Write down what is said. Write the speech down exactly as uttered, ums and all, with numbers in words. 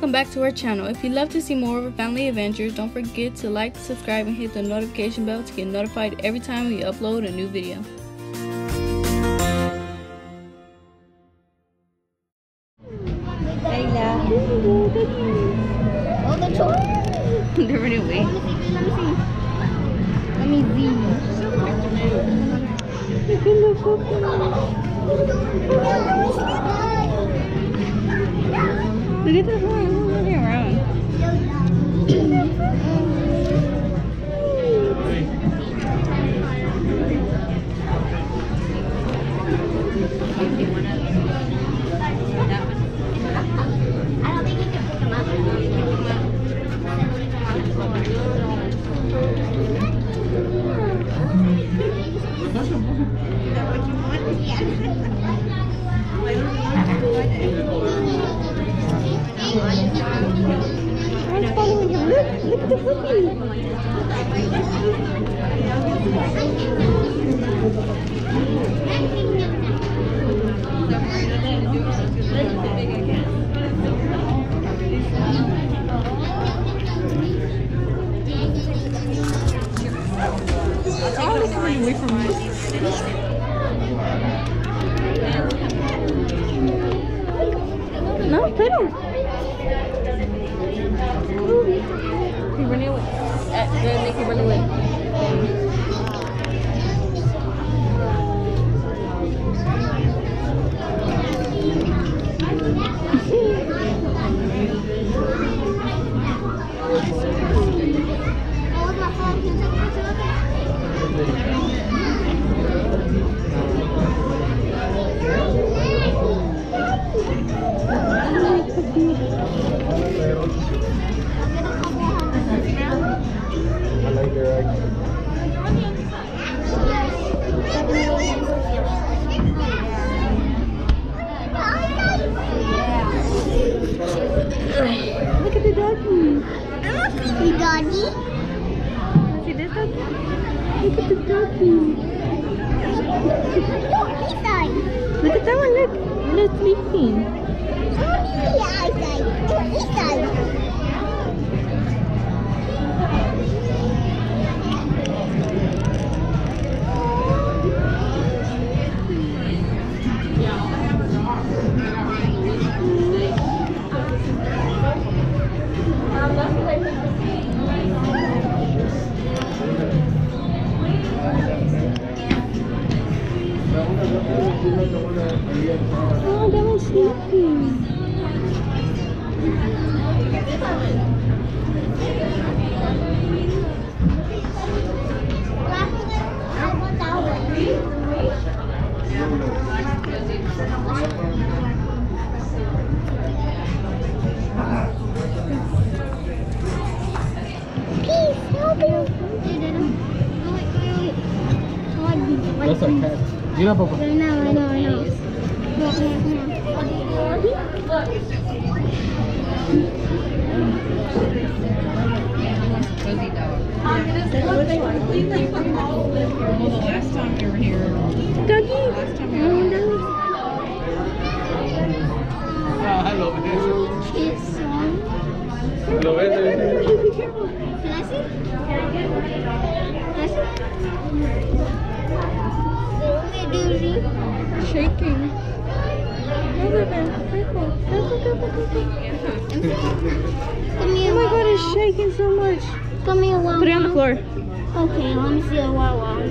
welcome back to our channel. If you'd love to see more of our family adventures, don't forget to like, subscribe, and hit the notification bell to get notified every time we upload a new video. Oh, the toy! They're running away. Let me see. Let me see. Look at the horn. It's moving around. I don't think you can pick them up. You can pick them up. Is that what you want? Yeah. I don't know what you want. Look at the puppy. Away from me. No, they don't. He ran away. Then they can run away. Look at the doggy. Look at that one, look. Look, it's leaking. Oh, that one's sleeping. Please help me. That's a cat. You know, Papa. I know, I know, I know. The last time we were here. Dougie. Oh, hello, Vanessa. It's on. Hello, Vanessa. Be careful. Can I see? Can I see? Shaking. Oh my god, it's shaking so much. Come here, Wawa. Put it on the floor. Okay, let me see a Wawa.